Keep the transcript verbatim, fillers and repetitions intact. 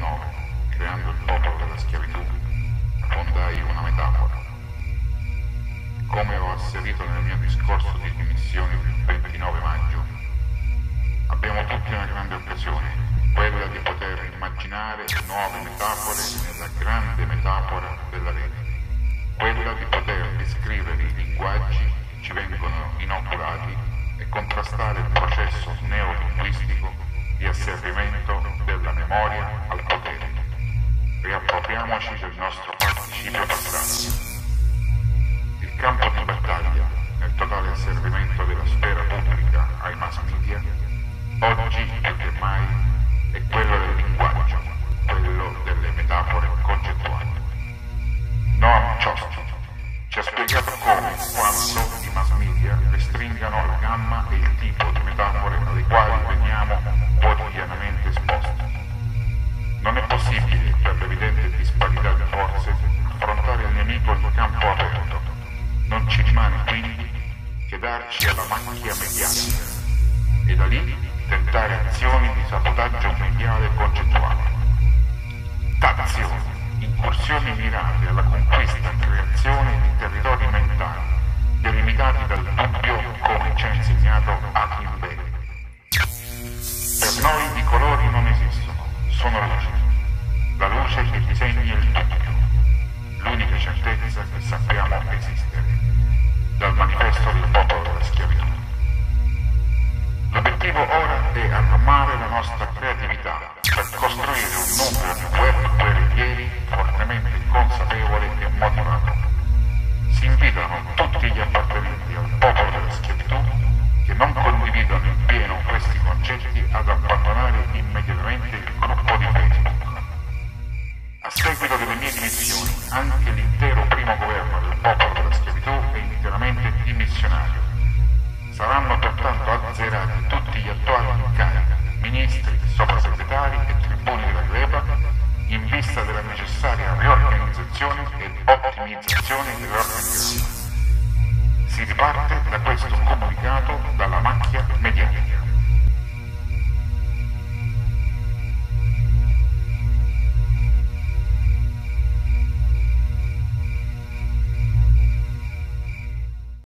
novantanove, creando il popolo della schiavitù, fondai una metafora. Come ho asserito nel mio discorso di dimissioni il ventinove maggio, abbiamo tutti una grande occasione, quella di poter immaginare nuove metafore nella grande metafora della rete, quella di poter descrivere i linguaggi che ci vengono inoculati e contrastare il processo neolinguistico di asservimento della memoria al potere. Riappropriamoci del nostro participio passato. Il campo di battaglia nel totale asservimento della sfera pubblica ai mass media, oggi più che mai, è quello del linguaggio, quello delle metafore concettuali. Noam Chomsky ci ha spiegato come e quanto i mass media restringano la gamma e il tipo di metafore alle quali veniamo quotidianamente esposti. Non è possibile, per l'evidente disparità di forze, affrontare il nemico in campo aperto. Non ci rimane quindi che darci alla macchia mediatica e da lì tentare azioni di sabotaggio mediale e concettuale. Tazioni, incursioni mirate alla conquista e creazione di territori mentali, delimitati dal dubbio come ci ha insegnato Hakim Bey. Per noi i colori non esistono, sono luci. La luce che disegna il dubbio, l'unica certezza che sappiamo esistere, dal manifesto del popolo della schiavitù. L'obiettivo ora è armare la nostra creatività per costruire un nucleo di web guerrieri fortemente consapevole e motivato. Si invitano tutti gli appartenenti al popolo della schiavitù che non condividono in pieno questi concetti ad abbandonare immediatamente il gruppo di Facebook. A seguito delle mie dimissioni, anche l'intero primo governo del popolo della schiavitù è interamente dimissionario. Saranno pertanto azzerati tutti gli attuali incarichi, ministri, soprasegretari e tribuni della UEBA, in vista della necessaria riorganizzazione ed ottimizzazione dell'organizzazione. Si riparte da questo comunicato dalla macchia mediatica.